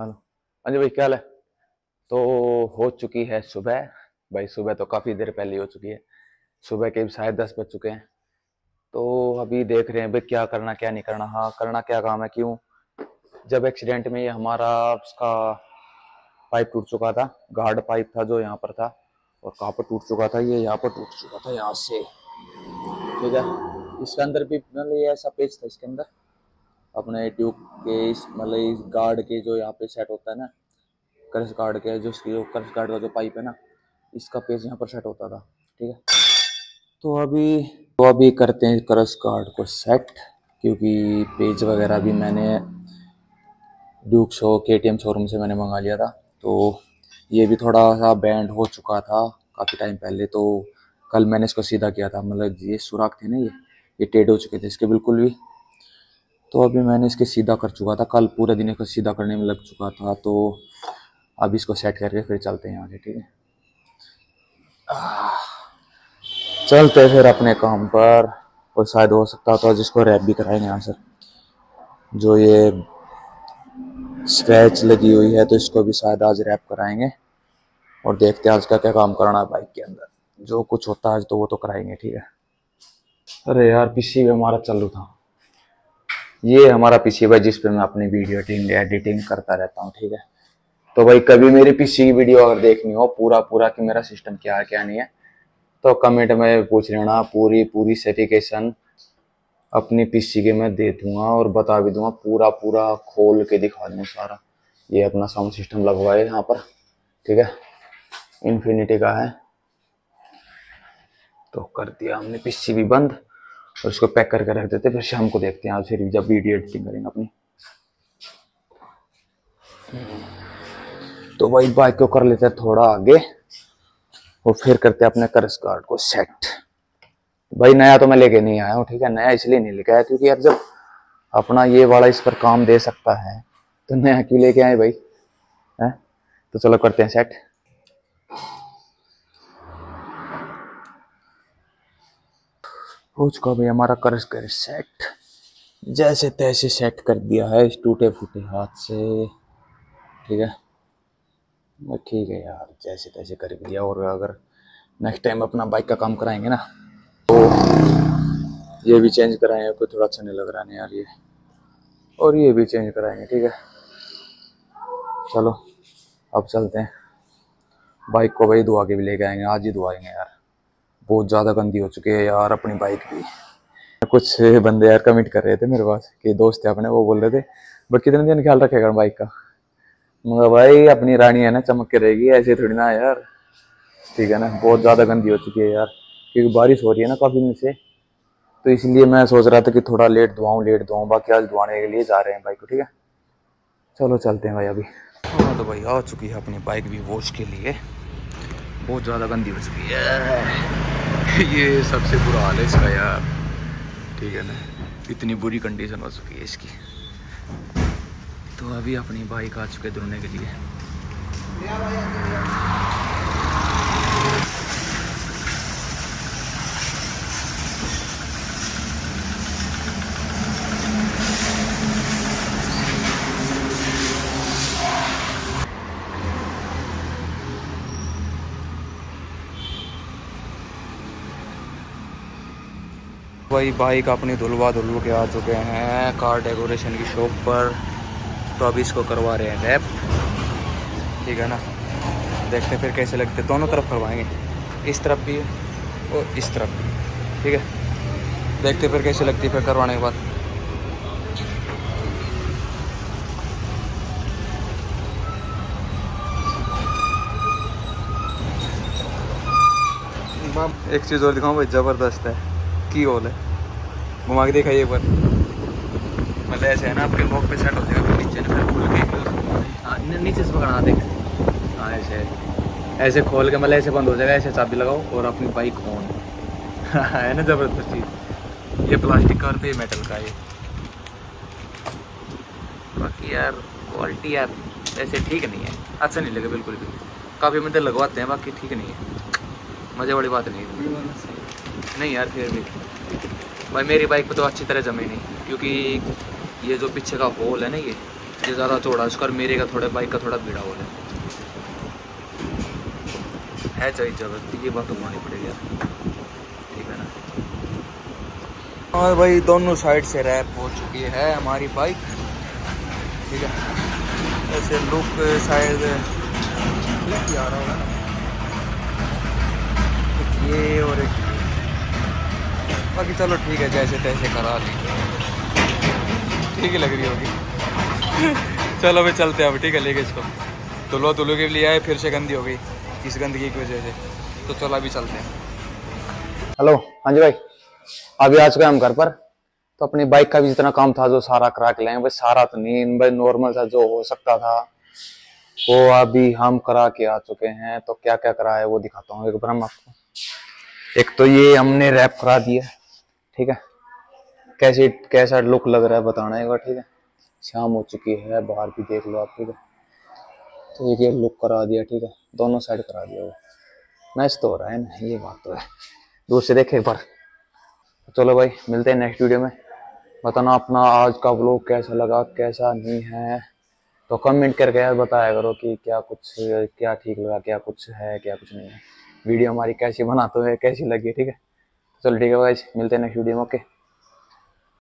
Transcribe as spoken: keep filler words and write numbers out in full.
Hello हाँ जी भाई, क्या हाल है। तो हो चुकी है सुबह भाई, सुबह तो काफ़ी देर पहले हो चुकी है, सुबह के साढ़े दस बज चुके हैं। तो अभी देख रहे हैं भाई क्या करना क्या नहीं करना। हाँ, करना क्या काम है, क्यों, जब एक्सीडेंट में हमारा उसका पाइप टूट चुका था, गार्ड पाइप था जो यहाँ पर था, और कहाँ पर टूट चुका था, ये यहाँ पर टूट चुका था, यहाँ से ठीक है। इसके अंदर भी मतलब ये ऐसा पेज था, इसके अंदर अपने ट्यूब के इस मतलब इस गार्ड के जो यहाँ पे सेट होता है ना, कर्स गार्ड के जो इसकी जो कर्स गार्ड का जो पाइप है ना, इसका पेज यहाँ पर सेट होता था ठीक है। तो अभी तो अभी करते हैं कर्स गार्ड को सेट, क्योंकि पेज वगैरह भी मैंने ड्यूक शो केटीएम शोरूम से मैंने मंगा लिया था। तो ये भी थोड़ा सा बैंड हो चुका था काफ़ी टाइम पहले, तो कल मैंने इसको सीधा किया था, मतलब ये सुराख थे ना, ये ये टेढ़े हो चुके थे इसके बिल्कुल भी। तो अभी मैंने इसके सीधा कर चुका था, कल पूरा दिन इसको सीधा करने में लग चुका था। तो अभी इसको सेट करके फिर चलते हैं यहाँ से, ठीक है, चलते हैं फिर अपने काम पर। और शायद हो सकता था जिसको रैप भी कराएंगे यहाँ सर, जो ये स्क्रैच लगी हुई है, तो इसको भी शायद आज रैप कराएंगे। और देखते हैं आज का क्या काम कराना है बाइक के अंदर, जो कुछ होता है आज तो वो तो कराएंगे ठीक है। अरे यार, पीसी भी हमारा चालू था, ये हमारा पीसी भाई जिस पे मैं अपनी वीडियो एडिटिंग एडिटिंग करता रहता हूँ ठीक है। तो भाई कभी मेरी पीसी की वीडियो अगर देखनी हो पूरा पूरा कि मेरा सिस्टम क्या है क्या नहीं है, तो कमेंट में पूछ लेना, पूरी पूरी सर्टिफिकेशन अपनी पीसी के मैं दे दूंगा और बता भी दूंगा, पूरा पूरा खोल के दिखा दूंगा सारा। ये अपना साउंड सिस्टम लगवाए यहाँ पर ठीक है, इन्फिनिटी का है। तो कर दिया हमने पीसी भी बंद और इसको पैक करके रख देते, फिर शाम को देखते हैं आज फिर जब वीडियो एडिटिंग करेंगे अपनी। तो भाई बाइक को कर लेते हैं थोड़ा आगे और फिर करते हैं अपने कर्स गार्ड को सेट। भाई नया तो मैं लेके नहीं आया हूँ ठीक है, नया इसलिए नहीं लेके आया क्योंकि यार जब अपना ये वाला इस पर काम दे सकता है तो नया क्यों लेके आए भाई है। तो चलो करते हैं सेट। हो चुका भाई हमारा कर्स गार्ड सेट, जैसे तैसे सेट कर दिया है इस टूटे फूटे हाथ से ठीक है। ठीक है यार, जैसे तैसे कर दिया। और अगर नेक्स्ट टाइम अपना बाइक का काम कराएंगे ना तो ये भी चेंज कराएंगे, कोई थोड़ा अच्छा नहीं लग रहा नहीं यार ये, और ये भी चेंज कराएंगे ठीक है। चलो अब चलते हैं, बाइक को भाई धुआ के भी लेके आएंगे, आज ही धुआएंगे यार, बहुत ज़्यादा गंदी हो चुकी है यार अपनी बाइक भी। कुछ बंदे यार कमेंट कर रहे थे मेरे पास कि दोस्त है अपने, वो बोल रहे थे बट कितने दिन ख्याल रखेगा बाइक का। मगर भाई अपनी रानी है ना, चमक के रहेगी, ऐसे थोड़ी ना यार ठीक है ना। बहुत ज़्यादा गंदी हो चुकी है यार, क्योंकि बारिश हो रही है ना काफ़ी दिन से, तो इसलिए मैं सोच रहा था कि थोड़ा लेट धुआऊँ लेट धुआऊँ बाकी आज धुआने के लिए जा रहे हैं बाइक को ठीक है। चलो चलते हैं भाई अभी। हाँ तो भाई आ चुकी है अपनी बाइक भी वॉश के लिए, बहुत ज़्यादा गंदी हो चुकी है, ये सबसे बुरा हाल है इसका यार ठीक है ना, इतनी बुरी कंडीशन हो चुकी है इसकी। तो अभी अपनी बाइक आ चुके धुलने के लिए, भाई बाइक अपनी धुलवा धुलवा के आ चुके हैं कार डेकोरेशन की शॉप पर। तो अभी इसको करवा रहे हैं रैप ठीक है ना, देखते हैं फिर कैसे लगते, दोनों तरफ करवाएंगे, इस तरफ भी और इस तरफ भी ठीक है। देखते हैं फिर कैसे लगती है, फिर करवाने के बाद एक चीज़ और दिखाऊँ भाई, ज़बरदस्त है की होल है, घुमा के देखा ये बार, मतलब ऐसे है ना आपके मुख पे सेट हो जाएगा, नीचे ना खोल के नीचे से पकड़ना देख, हाँ ऐसे ऐसे खोल के मतलब ऐसे बंद हो जाएगा, ऐसे चाबी लगाओ और अपनी बाइक ऑन है ना, ज़बरदस्त चीज़। ये प्लास्टिक का और ये मेटल का ये, बाकी यार क्वालिटी यार ऐसे ठीक नहीं है, अच्छा नहीं लगे बिल्कुल भी, काफ़ी मतलब लगवाते हैं बाकी ठीक नहीं है, मज़े वाली बात नहीं है नहीं यार। फिर भी भाई मेरी बाइक पे तो अच्छी तरह जमी नहीं, क्योंकि ये जो पीछे का होल है ना, ये ये ज़रा थोड़ा उसका और मेरे का थोड़ा बाइक का थोड़ा भीड़ा हो रहा है चाहिए जगह, ये बात तो माननी पड़ेगी ठीक है ना। और भाई दोनों साइड से रैप हो चुकी है हमारी बाइक ठीक है। ऐसे लुक शायद ठीक आ रहा होगा ये, और एक बाकी चलो ठीक है जैसे तैसे करा लेंगे, ठीक ही लग रही होगी। चलो भाई चलते हैं अब ठीक है, लेके इसको धुलो धुलो के लिए आए फिर से गंदी हो गई इस गंदगी की वजह से, तो चलो अभी चलते हैं। हेलो हाँ जी भाई, अभी आ चुके हम घर पर, तो अपनी बाइक का भी जितना काम था जो सारा करा के लाएंगे भाई, सारा तो नहीं भाई नॉर्मल था जो हो सकता था वो अभी हम करा के आ चुके हैं। तो क्या क्या करा है वो दिखाता हूँ एक बार हम आपको। एक तो ये हमने रैप करा दिया ठीक है, कैसे कैसा लुक लग रहा है बताना एक बार ठीक है। शाम हो चुकी है बाहर भी देख लो आप ठीक है। तो ये लुक करा दिया ठीक है, दोनों साइड करा दिया वो, नाइस तो हो रहा है ना, ये बात तो है। दूर से देखे एक बार। चलो भाई मिलते हैं नेक्स्ट वीडियो में, बताना अपना आज का व्लॉग कैसा लगा कैसा नहीं है, तो कमेंट करके यार बताया करो कि क्या कुछ क्या ठीक लगा क्या कुछ है क्या कुछ नहीं है, वीडियो हमारी कैसी बनाते हो कैसी लगी ठीक है। चलो ठीक है भाई मिलते हैं नेक्स्ट वीडियो में, ओके।